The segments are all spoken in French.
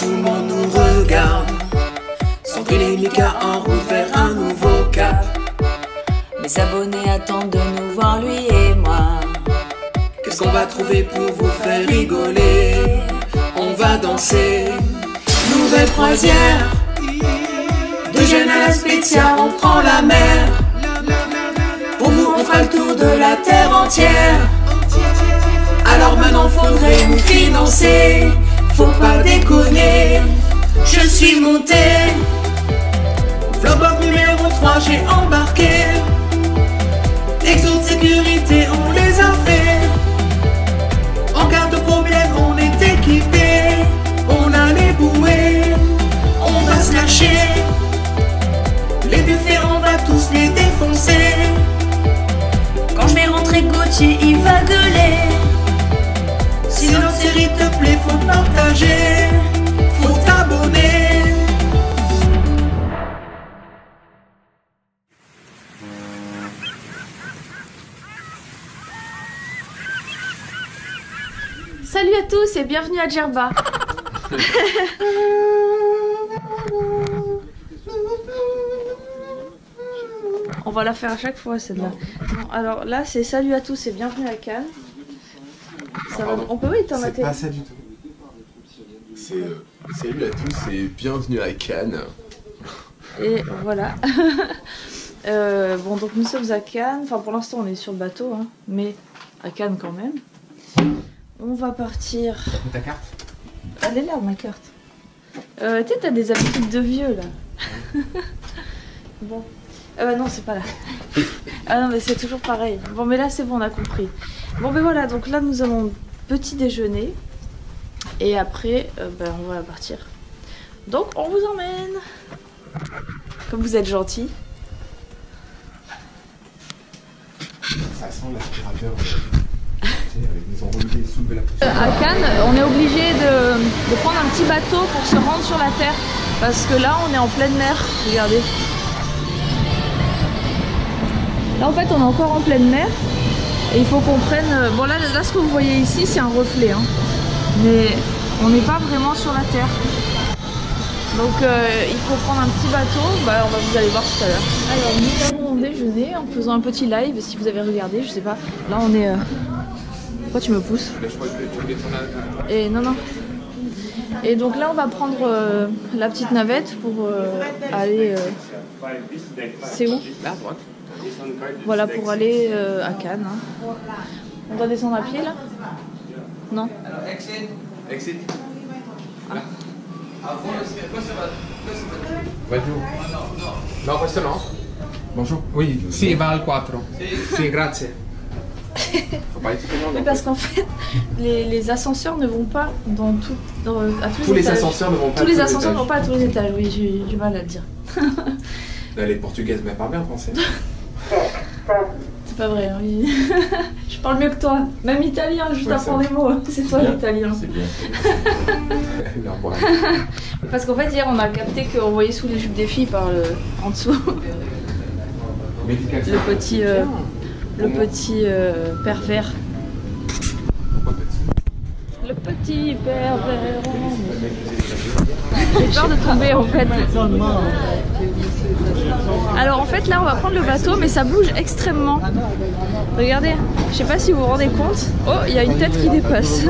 tout le monde nous regarde. Sandrine et Mika en route vers un nouveau cap. Mes abonnés attendent de nous voir, lui et moi. Qu'est-ce qu'on va trouver pour vous faire rigoler? On va danser. Nouvelle croisière, de Gênes à la Spezia, on prend la mer. Pour vous on fera le tour de la terre entière. Alors maintenant faudrait nous financer, faut pas déconner. Je suis montée, Vlogboat numéro 3 j'ai embarqué. Exo de sécurité on les a fait. En cas de problème on est équipé. On a les bouées, on va se lâcher. Les buffets on va tous les défoncer. Quand je vais rentrer Gauthier il va gueuler. Si notre série te plaît faut partager, faut t'abonner. Salut à tous et bienvenue à Djerba. On va la faire à chaque fois celle-là. Alors là c'est salut à tous et bienvenue à Cannes. Ça va... On peut oui t'en mater. C'est pas ça du tout. C'est salut à tous et bienvenue à Cannes. Et voilà. Bon donc nous sommes à Cannes. Enfin pour l'instant on est sur le bateau, hein, mais à Cannes quand même. On va partir. Ta carte? Elle est là, ma carte. Tu sais, t'as des habitudes de vieux, là. Bon. Non, c'est pas là. Ah non, mais c'est toujours pareil. Bon, mais là, c'est bon, on a compris. Bon, ben voilà, donc là, nous allons petit déjeuner. Et après, ben, on va partir. Donc, on vous emmène. Comme vous êtes gentils. Ça sent l'aspirateur. À Cannes, on est obligé de prendre un petit bateau pour se rendre sur la terre parce que là on est en pleine mer. Regardez, là en fait on est encore en pleine mer et il faut qu'on prenne. Bon, là ce que vous voyez ici c'est un reflet, hein. Mais on n'est pas vraiment sur la terre donc il faut prendre un petit bateau. Bah, on va vous aller voir tout à l'heure. Alors nous avons déjeuné en faisant un petit live. Si vous avez regardé, je sais pas, là on est. Pourquoi tu me pousses? Et non, non. Et donc là, on va prendre la petite navette pour aller. C'est où? Là, à droite. Voilà, pour aller à Cannes. Hein. On doit descendre à pied là? Non? Exit. Ah. Bonjour. Non, questo no. Bonjour. Oui, si, va al 4. Si, grazie. Mais parce qu'en fait, les ascenseurs ne vont pas dans tout, à tous les étages. Ascenseurs ne vont pas tous les ascenseurs vont pas à tous les étages. Oui, j'ai du mal à le dire. Là, les Portugaises m'ont pas bien pensé. C'est pas vrai. Hein, oui. Je parle mieux que toi. Même italien, je t'apprends des mots. C'est toi l'italien. C'est bien. Non, bon, parce qu'en fait hier, on a capté qu'on voyait sous les jupes des filles par le en dessous. Le petit. Le petit pervers. Le petit pervers. J'ai peur de tomber en fait. Alors en fait là on va prendre le bateau mais ça bouge extrêmement. Regardez, je sais pas si vous vous rendez compte. Oh, il y a une tête qui dépasse.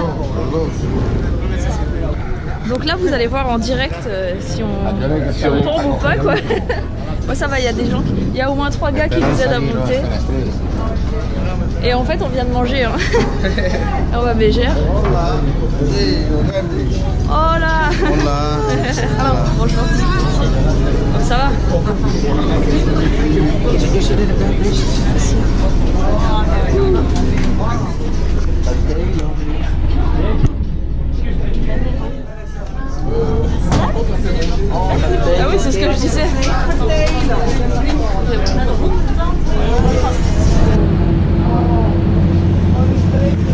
Donc là vous allez voir en direct si on tombe ou pas quoi. Moi ça va, il y a des gens, il y a au moins 3 gars qui nous aident à monter. Et en fait on vient de manger, hein. On va bégère. Oh là. Alors bonjour. Oh, ça va. Ah oui, c'est ce que je disais.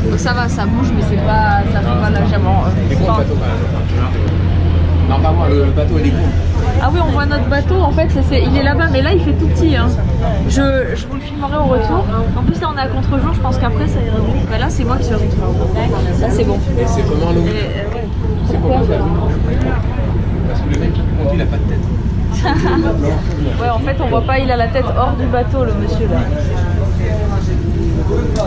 Donc ça va, ça bouge, mais c'est pas, ça fait pas légèrement. C'est court le bateau quand même. Non, pas moi, le bateau il est court. Ah oui, on voit notre bateau en fait, il est là-bas, mais là il fait tout petit. Hein. Je vous le filmerai au retour. En plus là on est à contre-jour, je pense qu'après ça ira mieux. Bah, là c'est moi qui suis. Là c'est bon. Et c'est vraiment long. C'est comment ça? Ouais, en fait, on voit pas, il a la tête hors du bateau, le monsieur là. On est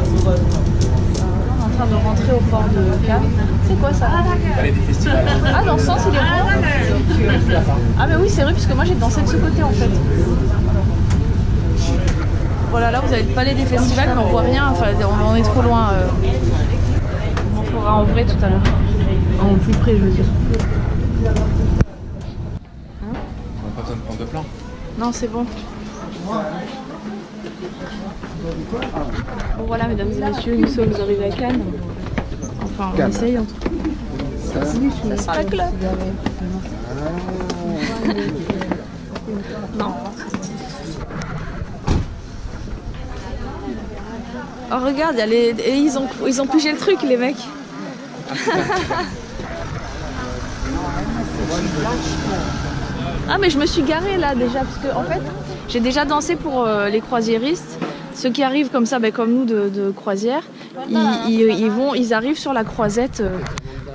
en train de rentrer au port de Cannes. C'est quoi ça? Palais des Festivals. Ah, dans ce sens, il est rond. Ah, mais oui, c'est vrai, puisque moi j'ai dansé de ce côté en fait. Voilà, là vous avez le Palais des Festivals, mais on voit rien, enfin on en est trop loin. On en fera en vrai tout à l'heure. En plus près, je veux dire. On n'a pas besoin de prendre de plan. Non, c'est bon. Bon voilà, mesdames et messieurs, nous sommes arrivés à Cannes. Enfin, on essaye en tout cas. Ça sent la clope. Non. Oh regarde, y a les... Et ils ont pigé le truc les mecs. Ah mais je me suis garée là déjà parce que en fait j'ai déjà dansé pour les croisiéristes. Ceux qui arrivent comme ça, ben, comme nous de croisière, ils arrivent sur la croisette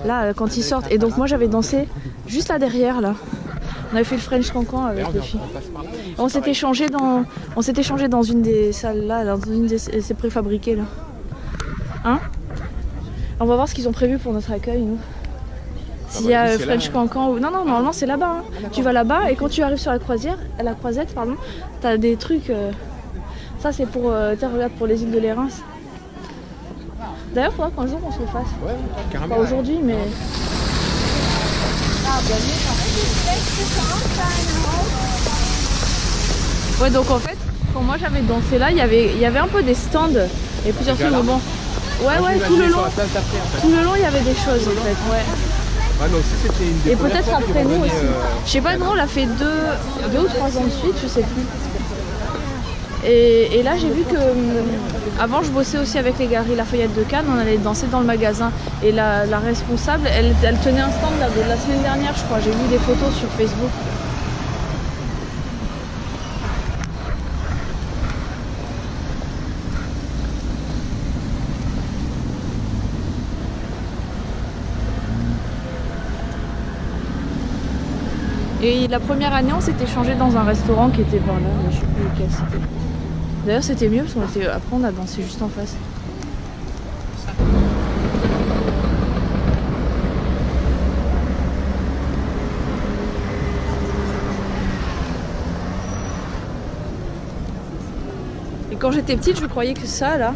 là quand ils sortent. Et donc moi j'avais dansé juste là derrière là. On avait fait le French Cancan avec les filles. On s'était changé dans une des salles là, dans une de ces préfabriquées là. Hein? On va voir ce qu'ils ont prévu pour notre accueil nous. S'il y a French Cancan ou... Non, non, normalement c'est là-bas. Hein. Tu vas là-bas et quand tu arrives sur la croisette, pardon, t'as des trucs... Ça c'est pour... Tiens, regarde, pour les îles de Lérins. D'ailleurs, il faudra qu'un jour on se le fasse. Ouais, carrément. Pas aujourd'hui, mais... Ouais, donc en fait, quand moi j'avais dansé là, il y avait un peu des stands et plusieurs trucs. Bon, ouais, tout le long, il y avait des choses en fait. Ouais. Donc, c'était une des et peut-être après nous aussi. Je sais pas, non, on l'a fait deux ou trois ans de suite, je sais plus. Et là, j'ai vu que avant, je bossais aussi avec les galeries La Feuillette de Cannes. On allait danser dans le magasin et la responsable, elle tenait un stand là, de la semaine dernière, je crois. J'ai vu des photos sur Facebook. Et la première année, on s'était changé dans un restaurant qui était par là, je sais plus lequel c'était. D'ailleurs, c'était mieux parce qu'on était. Après, on a dansé juste en face. Et quand j'étais petite, je croyais que ça là,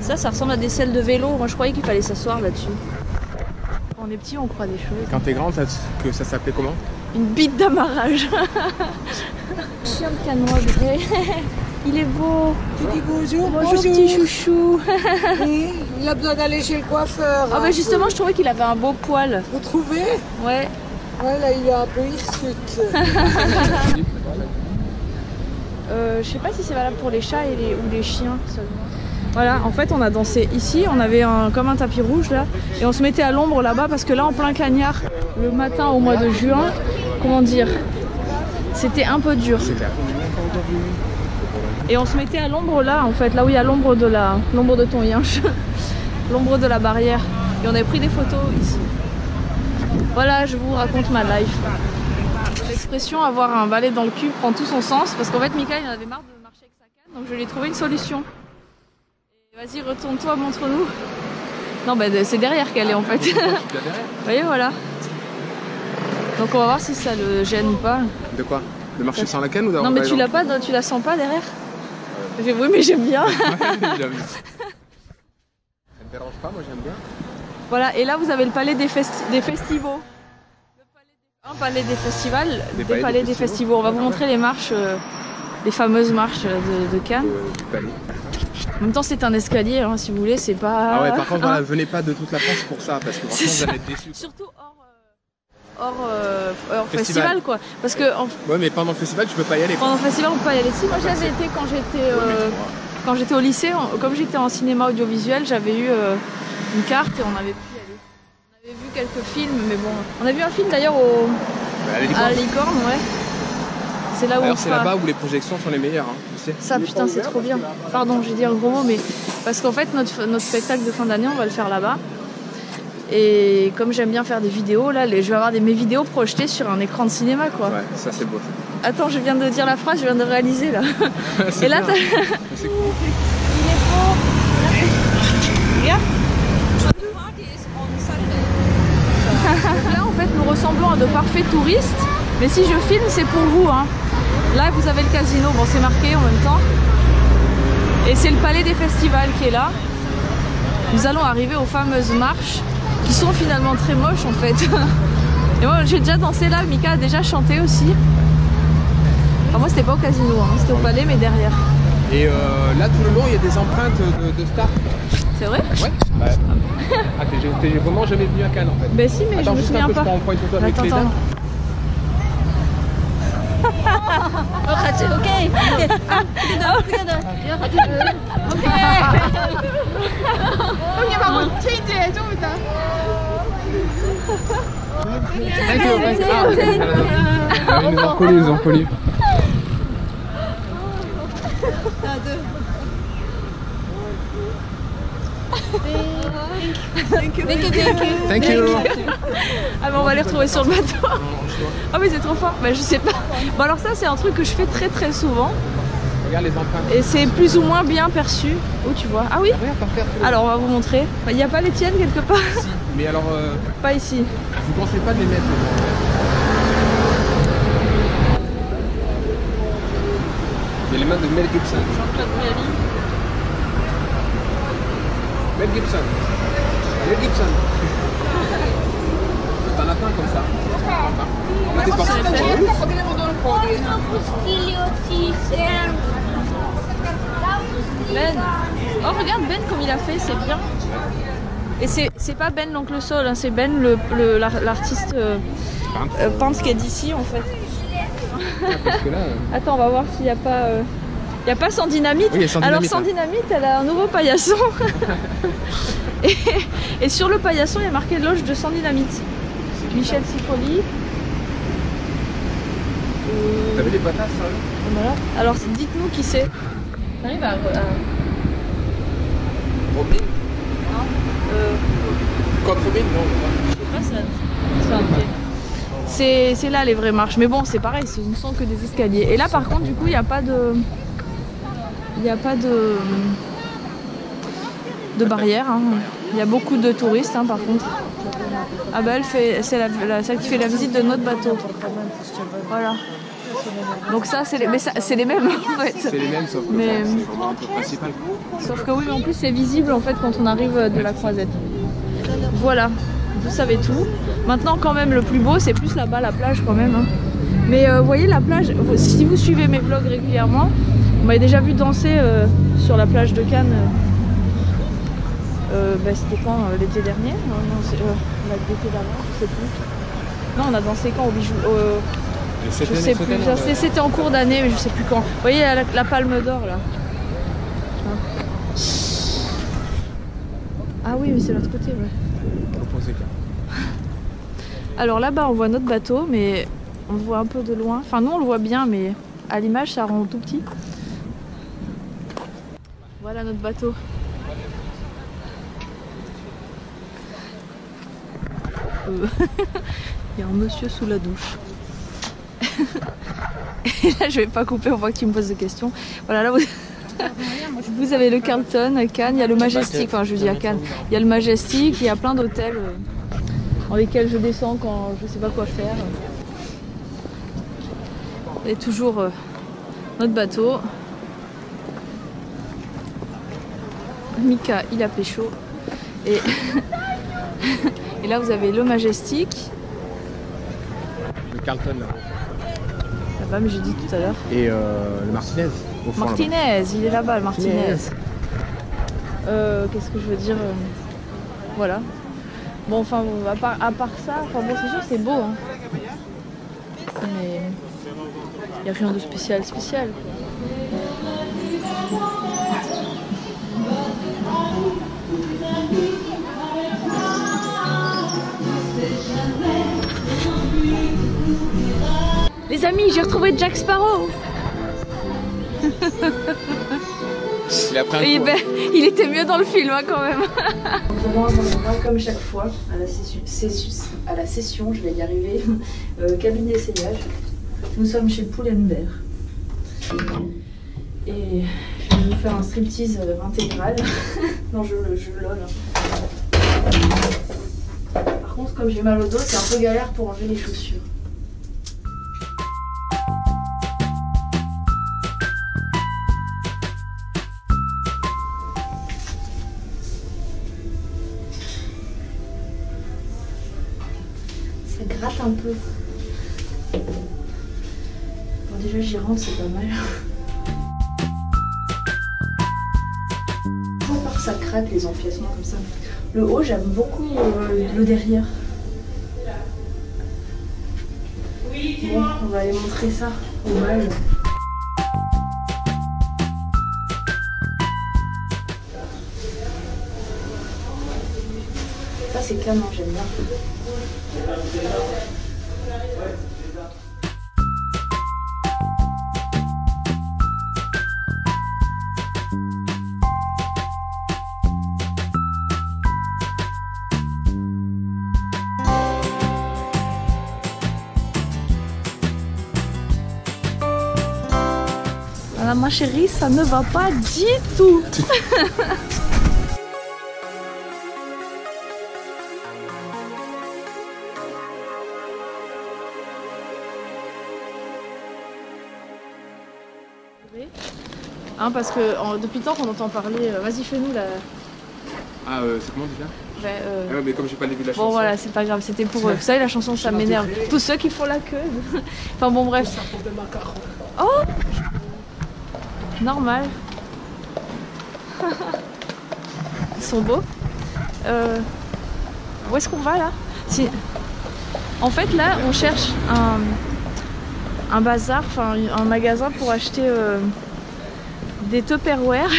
ça ressemble à des selles de vélo. Moi, je croyais qu'il fallait s'asseoir là-dessus. Quand on est petit, on croit des choses. Quand t'es grande, ça s'appelait comment? Une bite d'amarrage. Chien de canoë, je dirais. Il est beau. Tu dis bonjour, bonjour petit chouchou. Il a besoin d'aller chez le coiffeur. Ah bah justement, je trouvais qu'il avait un beau poil. Vous trouvez? Ouais. Ouais, là, il est un peu hirsute. Je sais pas si c'est valable pour les chats ou les chiens seulement. Voilà, en fait on a dansé ici, on avait comme un tapis rouge là, et on se mettait à l'ombre là-bas parce que là en plein cagnard, le matin au mois de juin, comment dire, c'était un peu dur. Et on se mettait à l'ombre là en fait, là où il y a l'ombre de ton yinche, l'ombre de la barrière, et on avait pris des photos ici. Voilà, je vous raconte ma life. L'expression avoir un balai dans le cul prend tout son sens parce qu'en fait Michael il en avait marre de marcher avec sa canne, donc je lui ai trouvé une solution. Vas-y, retourne-toi, montre-nous. Non, bah, c'est derrière qu'elle est en fait. Vous voyez, voilà. Donc on va voir si ça le gêne ou pas. De quoi? De marcher sans la canne ou d'avoir? Non, mais tu la sens pas derrière? Oui, mais j'aime bien. J'aime. Ça me dérange pas, moi j'aime bien. Voilà, et là vous avez le palais des festivals. Un palais des festivals, des palais des festivals. On va vous montrer les marches, les fameuses marches de Cannes. En même temps, c'est un escalier, hein, si vous voulez, c'est pas... Ah ouais, par contre, voilà, venez pas de toute la France pour ça, parce que franchement, vous allez être déçus. Surtout hors festival, quoi. Parce que... Ouais, mais pendant le festival, tu peux pas y aller. Pendant le festival, on peut pas y aller. Si, moi, j'avais été quand j'étais au lycée, comme j'étais en cinéma audiovisuel, j'avais eu une carte et on avait pu y aller. On avait vu quelques films, mais bon... On a vu un film, d'ailleurs, à la Licorne, ouais. C'est là où alors c'est là-bas où les projections sont les meilleures. Hein. Ça putain c'est trop bien. Pardon j'ai dit un gros mot mais parce qu'en fait notre spectacle de fin d'année on va le faire là-bas. Et comme j'aime bien faire des vidéos là, je vais avoir mes vidéos projetées sur un écran de cinéma quoi. Ouais ça c'est beau. Attends, je viens de dire la phrase, je viens de réaliser là. Et là, cool. Il est beau. Regarde. Là, en fait, nous ressemblons à de parfaits touristes. Mais si je filme, c'est pour vous. Hein. Là, vous avez le casino. Bon, c'est marqué en même temps. Et c'est le Palais des Festivals qui est là. Nous allons arriver aux fameuses marches qui sont finalement très moches en fait. Et moi j'ai déjà dansé là, Mika a déjà chanté aussi. Enfin, moi c'était pas au casino, hein. C'était au palais mais derrière. Et là tout le long il y a des empreintes de stars. C'est vrai? Ouais. Bah, ah, t'es vraiment jamais venu à Cannes en fait. Bah si, mais attends, je me souviens pas. Attends, juste un peu, je prends une photo avec les dames. Okay. Okay. Thank you. Ah mais on va les retrouver sur le bateau. Ah mais c'est trop fort. Bah je sais pas. Bon alors ça c'est un truc que je fais très souvent. Regarde les empreintes. Et c'est plus ou moins bien perçu. Oh tu vois. Ah oui. Alors on va vous montrer. Il n'y a pas les tiennes quelque part? Si, mais alors... Pas ici. Vous pensez pas de les mettre? Il y a les mains de Mel Gibson. Mel Gibson. T'en as plein comme ça. T'es parti dans le bus. Ben. Oh regarde Ben comme il a fait, c'est bien. Et c'est pas Ben l'oncle Sol, hein, c'est Ben l'artiste peintre qui est d'ici en fait. Attends, on va voir s'il n'y a pas... Il n'y a pas Sandynamite. Oui, alors Sandynamite, elle a un nouveau paillasson. et sur le paillasson, il y a marqué loge de Sandynamite. Michel Cipoli. T'as vu les patasses hein? Voilà. Alors dites-nous qui c'est. T'arrives à... Robin? Non. Quand Robin, non. Je sais pas, ça a été... C'est là les vraies marches, mais bon c'est pareil, ce ne sont que des escaliers. Et là par contre du coup il n'y a pas de... Il n'y a pas de barrière. Hein. Il y a beaucoup de touristes hein, par contre. Ah bah elle fait... c'est celle qui fait la visite de notre bateau. Voilà. Donc ça c'est les mêmes en fait. C'est les mêmes sauf que c'est vraiment un peu principal. Sauf que oui mais en plus c'est visible en fait quand on arrive de la croisette. Voilà. Vous savez tout. Maintenant quand même le plus beau c'est plus là-bas la plage quand même. Hein. Mais vous voyez la plage, si vous suivez mes vlogs régulièrement, vous m'avez déjà vu danser sur la plage de Cannes. Bah, c'était quand l'été dernier? Non, l'été dernier, je sais plus. Non on a dansé quand au bijou je sais plus, c'était en cours d'année mais je sais plus quand. Vous voyez la palme d'or là. Ah oui mais c'est l'autre côté ouais. Alors là-bas on voit notre bateau mais on le voit un peu de loin. Enfin nous on le voit bien mais à l'image ça rend tout petit. Voilà notre bateau. Il y a un monsieur sous la douche. Et là je vais pas couper, on voit que tu me poses des questions. Voilà là vous... Vous avez le Carlton à Cannes, il y a le Majestic, enfin je dis à Cannes, il y a le Majestic, il y a plein d'hôtels dans lesquels je descends quand je sais pas quoi faire. Et toujours notre bateau. Mika, il a pécho. Et là vous avez le Majestic. Le Carlton là. Là-bas mais j'ai dit tout à l'heure. Et le Martinez. Fond, Martinez, il est là-bas, le Martinez. Qu'est-ce que je veux dire? Voilà. Bon, enfin, à part ça, enfin, bon, c'est sûr, c'est beau. Hein. Mais il n'y a rien de spécial. Les amis, j'ai retrouvé Jack Sparrow. Il était mieux dans le film hein, quand même. Comme chaque fois à la session, je vais y arriver, cabinet essayage, Nous sommes chez Pull & Bear. Et je vais vous faire un striptease intégral. Non, je lol. Par contre, comme j'ai mal au dos, c'est un peu galère pour enlever les chaussures. Ça gratte un peu. Bon, déjà, j'y rentre, c'est pas mal. Ça craque les empiècements comme ça. Le haut, j'aime beaucoup le derrière. Bon, on va aller montrer ça au bal. Ça, c'est clairement, j'aime bien. Ma chérie, ça ne va pas du tout. Hein, parce que depuis le temps qu'on entend parler, vas-y chez nous là. Ah, c'est comment déjà? Ouais, mais comme j'ai pas les vues de la chanson. Bon voilà, c'est pas grave, c'était pour vous savez la chanson, ça m'énerve. Tous ceux qui font la queue. Enfin bon bref. Oh. Normal. Ils sont beaux. Où est-ce qu'on va là? En fait là on cherche un bazar, enfin un magasin pour acheter des Tupperware.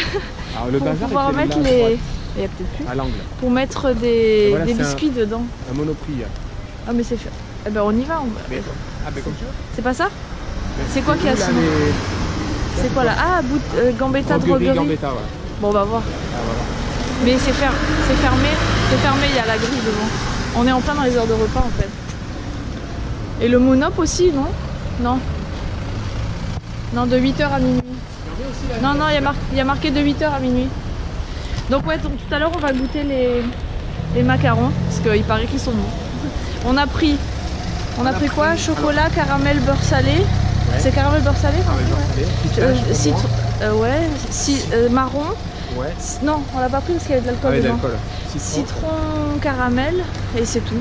Alors, le pour bazar pouvoir mettre les... Il y a peut-être plus. À l'angle. Pour mettre des, voilà, des biscuits dedans. Un Monoprix. Ah mais c'est fait. Eh ben on y va. Mais... Ah mais comme tu veux. C'est pas ça? C'est quoi qu'il y a sinon? C'est quoi là? Ah, Gambetta Droguerie. Gambetta, ouais. Bon, on va voir. Ah, voilà. Mais c'est fermé, il y a la grille devant. On est en plein dans les heures de repas en fait. Et le Monop aussi, non? Non. Non, de 8h à minuit. Non, non, il y a marqué de 8h à minuit. Donc, ouais, donc, tout à l'heure, on va goûter les macarons, parce qu'il paraît qu'ils sont bons. On a pris quoi? Chocolat, caramel, beurre salé. C'est caramel beurre salé, marron. Ouais. Non, on l'a pas pris parce qu'il y avait de l'alcool dedans. Citron, caramel et c'est tout.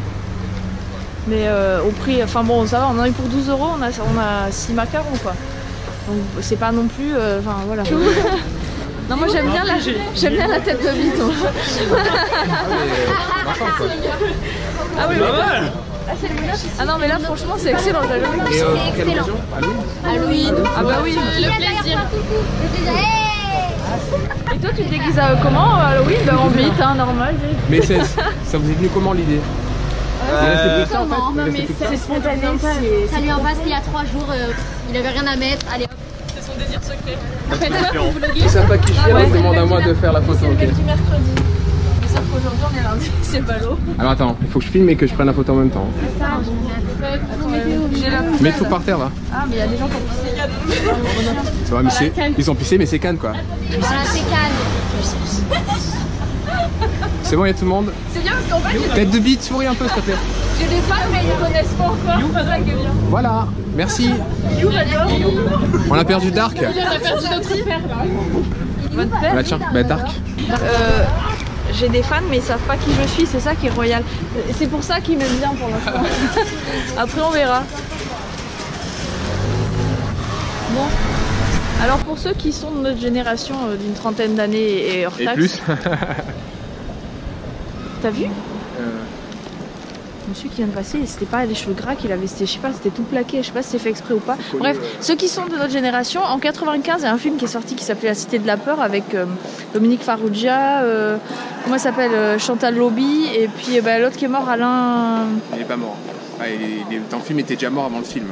Mais au prix, enfin bon, ça va, on en a eu pour 12 euros, on a 6 macarons quoi. Donc c'est pas non plus, enfin voilà. Non, moi j'aime bien, la tête de vite. Ah oui, oui. Ah non mais là franchement c'est excellent, j'avais vu. C'est excellent. Halloween. Ah bah oui, le plaisir. Et toi tu te déguises à comment Halloween? Bah en bite, hein, normal. Mais ça vous est venu comment l'idée? Comment? C'est spontané. Ça lui en passe il y a 3 jours, il avait rien à mettre, allez hop. C'est son désir secret. Ils savent pas qui je suis, ils demandent à moi de faire la photo. C'est le du mercredi. Sauf qu'aujourd'hui on est lundi, c'est ballot. Alors attends, il faut que je filme et que je prenne la photo en même temps. C'est ça, mets tout par terre là. Ah mais il y a des gens qui ont pissé. Ils ont pissé mais c'est Cannes quoi. Voilà c'est Cannes. C'est bon, il y a tout le monde. C'est bien parce qu'en fait... Tête de bite, souris un peu s'il te plaît. J'ai des fans mais ils ne connaissent pas encore. Voilà, merci. On a perdu Dark. On a perdu notre hyper là. Bah tiens, bah Dark. J'ai des fans mais ils savent pas qui je suis, c'est ça qui est royal. C'est pour ça qu'ils m'aiment bien pour l'instant. Après on verra. Bon. Alors pour ceux qui sont de notre génération d'une trentaine d'années et hors taxe. Et plus. T'as vu Monsieur qui vient de passer, c'était pas les cheveux gras qu'il avait, je sais pas, c'était tout plaqué, je sais pas si c'est fait exprès ou pas. Bref, ceux qui sont de notre génération, en 95, il y a un film qui est sorti qui s'appelait La cité de la peur avec Dominique Farrugia, comment elle s'appelle, Chantal Lobby, et puis l'autre qui est mort, Alain... Il est pas mort. Ah, le film était déjà mort avant le film.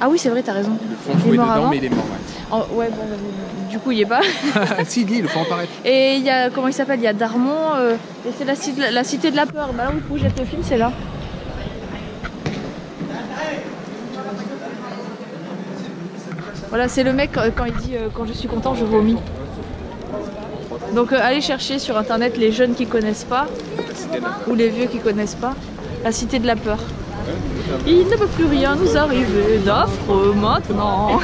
Ah oui, c'est vrai, t'as raison. Ils le font jouer dedans, avant. Mais il est mort, ouais. Oh, ouais, bon, du coup, il est pas. Si, il le font apparaître. Et il y a, comment il s'appelle? Il y a Darmon, et c'est la cité de la peur. Bah là où il projette le film, c'est là. Voilà, c'est le mec quand il dit quand je suis content je vomis. Donc allez chercher sur internet les jeunes qui connaissent pas ou les vieux qui connaissent pas La Cité de la Peur. Il ne peut plus rien nous arriver d'affreux maintenant.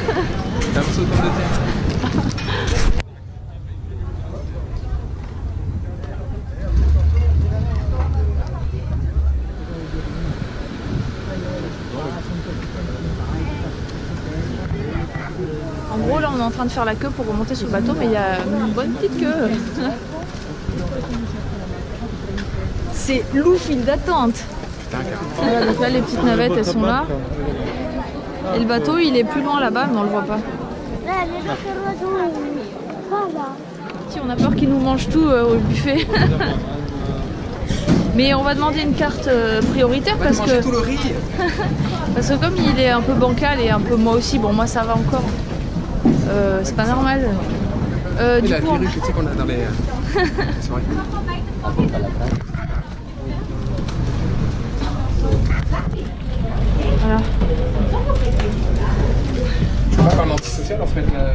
En gros là on est en train de faire la queue pour remonter sur le bateau, mais il y a une bonne petite queue. C'est long, file d'attente. Voilà, donc là les petites navettes elles sont là. Et le bateau il est plus loin là-bas mais on le voit pas. Si, on a peur qu'ils nous mangent tout au buffet. Mais on va demander une carte prioritaire parce que... tout le riz. Parce que comme il est un peu bancal et un peu moi aussi, bon moi ça va encore. C'est pas normal. Du coup... Voilà. Tu peux pas parler antisocial en fait là...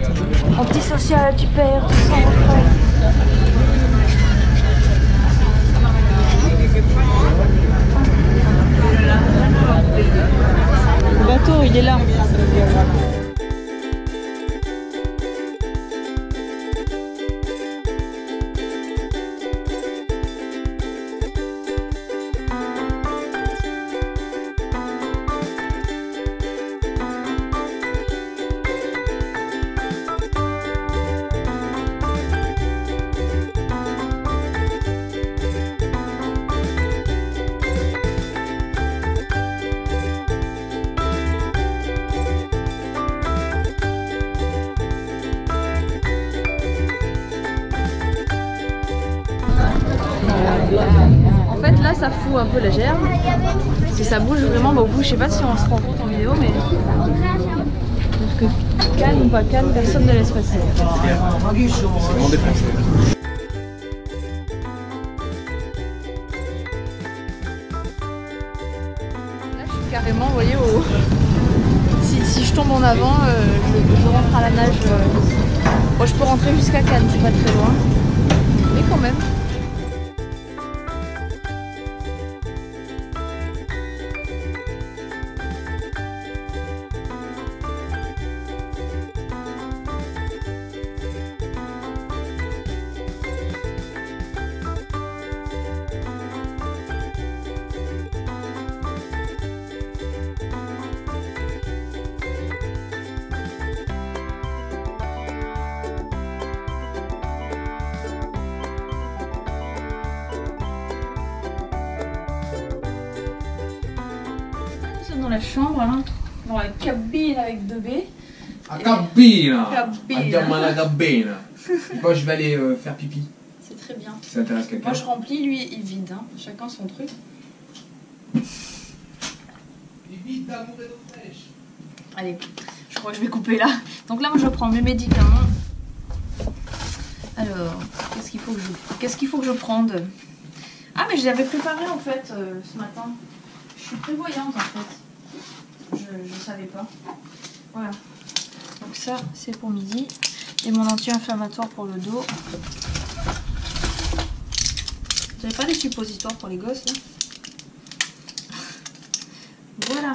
Antisocial, tu perds, tu sens le bateau, il est là. En fait là ça fout un peu la gerbe. Si ça bouge vraiment, bah, au bout je sais pas si on se rend compte en vidéo, mais parce que Cannes ou pas Cannes, personne ne laisse passer. Là je suis carrément, vous voyez, au... si je tombe en avant, je rentre à la nage. Bon, je peux rentrer jusqu'à Cannes, c'est pas très loin, mais quand même. Dans la chambre, hein, dans la cabine avec 2B. La cabine. La cabine. Moi je vais aller faire pipi. C'est très bien. Ça intéresse quelqu'un. Moi je remplis, lui il vide. Hein. Chacun son truc. Allez, je crois que je vais couper là. Donc là moi je prends mes médicaments. Alors, qu'est-ce qu'il faut que je prenne? Ah mais je l'avais préparé en fait ce matin. Je suis prévoyante en fait. Je savais pas. Voilà. Donc ça, c'est pour midi. Et mon anti-inflammatoire pour le dos. J'avais pas des suppositoires pour les gosses, là. Voilà.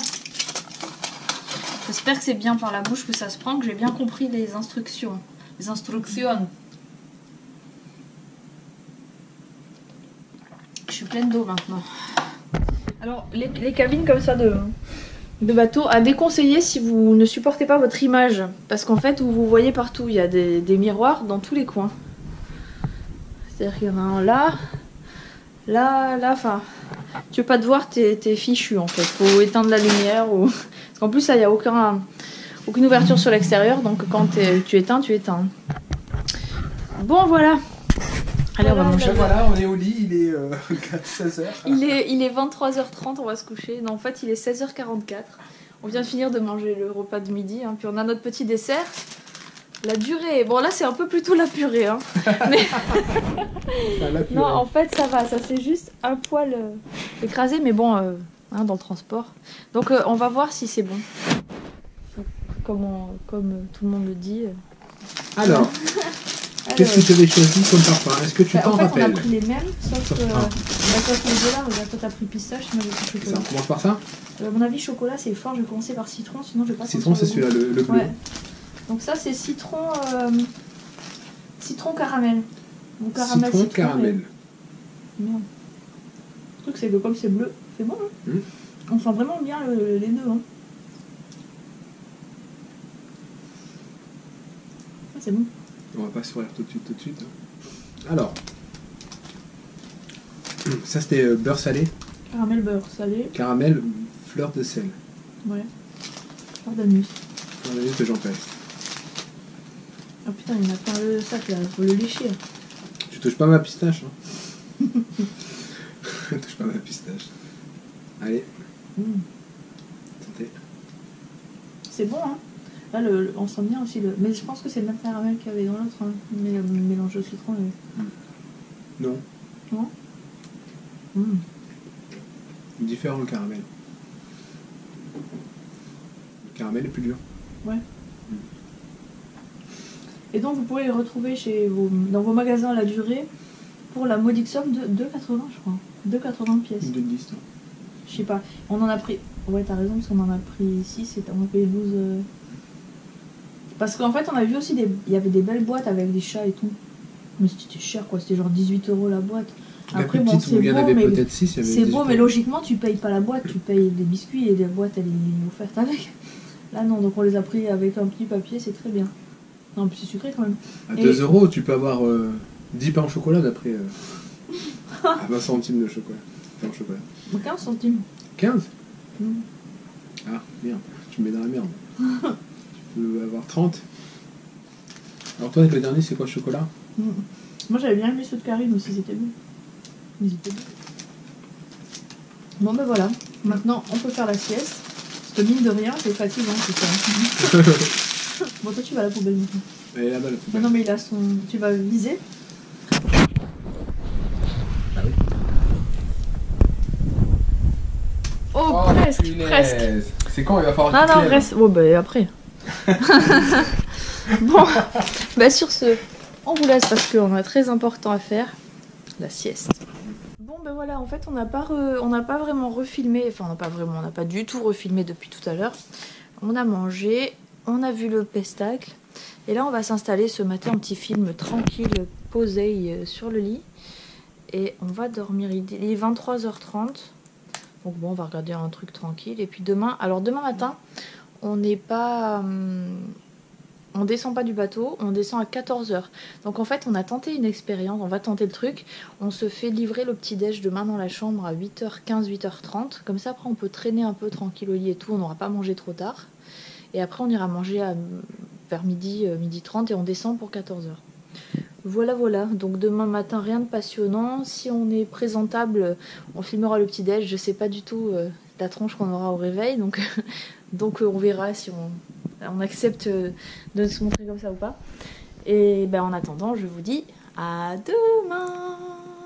J'espère que c'est bien par la bouche que ça se prend, que j'ai bien compris les instructions. Les instructions. Je suis pleine d'eau maintenant. Alors, les cabines comme ça de bateau à déconseiller si vous ne supportez pas votre image, parce qu'en fait vous voyez partout, il y a des miroirs dans tous les coins, c'est-à-dire qu'il y en a un là, là, là, enfin tu veux pas te voir, t'es fichu en fait, faut éteindre la lumière ou... parce qu'en plus là il n'y a aucune ouverture sur l'extérieur, donc quand tu éteins. Bon voilà. Allez, on va manger. Voilà, on est au lit, il est 16h. Il est 23h30, on va se coucher. Non, en fait, il est 16h44. On vient de finir de manger le repas de midi. Hein. Puis on a notre petit dessert. La durée. Bon, là, c'est un peu plutôt la purée. Hein. Mais... la purée. Non, en fait, ça va. Ça, c'est juste un poil écrasé. Mais bon, hein, dans le transport. Donc, on va voir si c'est bon. comme tout le monde le dit. Alors, qu'est-ce que tu avais choisi comme parfum? Est-ce que tu t'en rappelles? En fait, on a pris les mêmes, sauf que toi t'as pris pistache, moi j'ai pris chocolat. Ça, on commence par ça. À mon avis, chocolat c'est fort, je vais commencer par citron, sinon je vais pas. Citron, c'est celui-là, le bleu. Ouais. Donc ça, c'est citron caramel. Ou caramel citron. Caramel. Et... merde. Le truc, c'est que comme c'est bleu, c'est bon, hein. On sent vraiment bien les deux, hein. C'est bon. On va pas sourire tout de suite. Alors, ça c'était beurre salé. Caramel beurre salé. Caramel fleur de sel. Ouais. Fleur d'anus. Fleur d'anus de Jean-Pierre. Ah putain, il m'a pas le sac là, faut le lécher. Tu touches pas ma pistache, hein. Touche pas ma pistache. Allez. C'est bon, hein. Là, on sent bien aussi le... Mais je pense que c'est le même caramel qu'il y avait dans l'autre, hein. Mais le mélange au citron... Et... Non. Non. Différent le caramel. Le caramel est plus dur. Ouais. Et donc, vous pouvez les retrouver chez vos... dans vos magasins à la durée pour la modique somme de 2,80, je crois. 2,80 pièces. 2,10. Je sais pas. On en a pris... Ouais, t'as raison, parce qu'on en a pris 6 et on a payé 12... Parce qu'en fait, on a vu aussi, il y avait des belles boîtes avec des chats et tout. Mais c'était cher, quoi. C'était genre 18 € la boîte. Après, bon, c'est beau, mais logiquement, tu payes pas la boîte. Tu payes des biscuits et la boîte, elle est offerte avec. Là, non. Donc, on les a pris avec un petit papier. C'est très bien. Non, puis c'est sucré, quand même. À 2 €, tu peux avoir 10 pains au chocolat d'après... à 20 centimes de chocolat. Pain au chocolat. 15 centimes. 15 Ah, merde. Tu me mets dans la merde. Tu peux avoir 30. Alors toi, le dernier, c'est quoi, chocolat? Moi, j'avais bien aimé ceux de Karine aussi, c'était bon. Ils étaient bons. Bon, ben voilà. Maintenant, on peut faire la sieste. Parce que mine de rien, c'est fatigant, c'est ça. Bon, toi, tu vas à la poubelle maintenant. Elle est là-bas, la poubelle. Non, mais il a son... Tu vas viser. Ah oui. Oh, presque, punaise. Presque. C'est quand il va falloir... Non, non, presque. Bon, ben après... Bon, bah sur ce, on vous laisse parce qu'on a très important à faire, la sieste. Bon ben voilà, en fait on n'a pas du tout refilmé depuis tout à l'heure. On a mangé, on a vu le pestacle et là on va s'installer ce matin, un petit film tranquille, posé sur le lit. Et on va dormir, il est 23h30, donc bon on va regarder un truc tranquille. Et puis demain, alors demain matin... on n'est pas... on descend pas du bateau, on descend à 14 h. Donc en fait on a tenté une expérience, on va tenter le truc. On se fait livrer le petit déj demain dans la chambre à 8h15, 8h30. Comme ça après on peut traîner un peu tranquille au lit et tout, on n'aura pas mangé trop tard. Et après on ira manger vers midi, midi 30 et on descend pour 14 h. Voilà voilà, donc demain matin rien de passionnant. Si on est présentable, on filmera le petit déj, je sais pas du tout... la tronche qu'on aura au réveil, donc on verra si on accepte de se montrer comme ça ou pas. Et ben en attendant, je vous dis à demain.